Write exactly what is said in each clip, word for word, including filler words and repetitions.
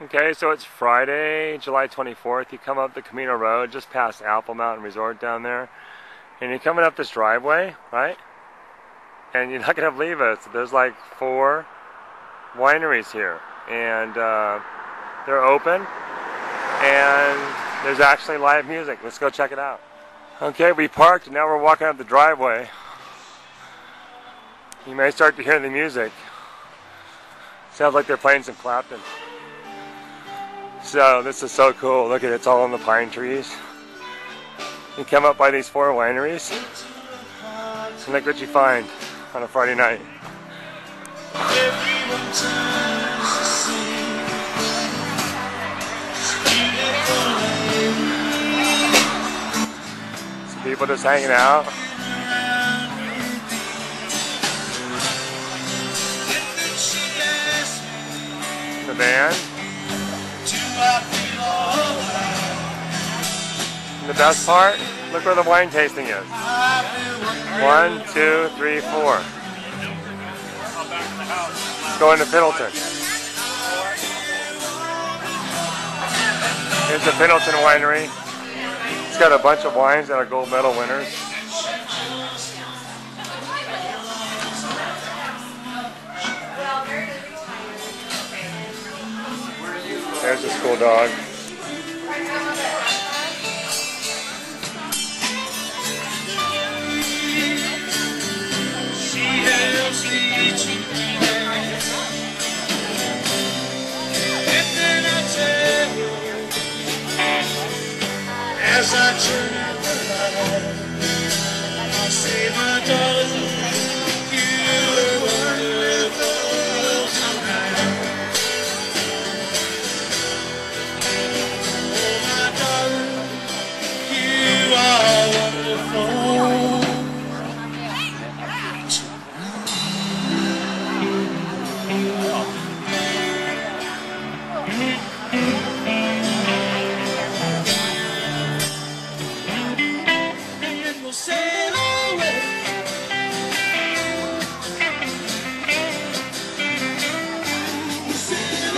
Okay, so it's Friday, July twenty-fourth. You come up the Camino Road, just past Apple Mountain Resort down there. And you're coming up this driveway, right? And you're not going to believe us. There's like four wineries here. And uh, they're open. And there's actually live music. Let's go check it out. Okay, we parked and now we're walking up the driveway. You may start to hear the music. Sounds like they're playing some Clapton. So this is so cool. Look at it, it's all on the pine trees. You come up by these four wineries and look what you find on a Friday night. Some people just hanging out. The band. And the best part, look where the wine tasting is. One, two, three, four. Going to Findleton. Here's the Findleton Winery. It's got a bunch of wines that are gold medal winners. There's this cool dog. As I turn out the light, I say, my darling, you wonderful.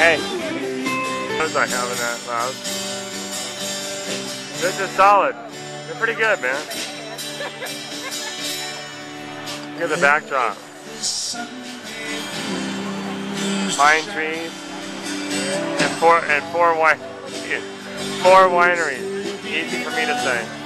Hey, I was not having that loud. This is solid. They're pretty good, man. Look at the backdrop. Pine trees and four and four wine, four wineries. Easy for me to say.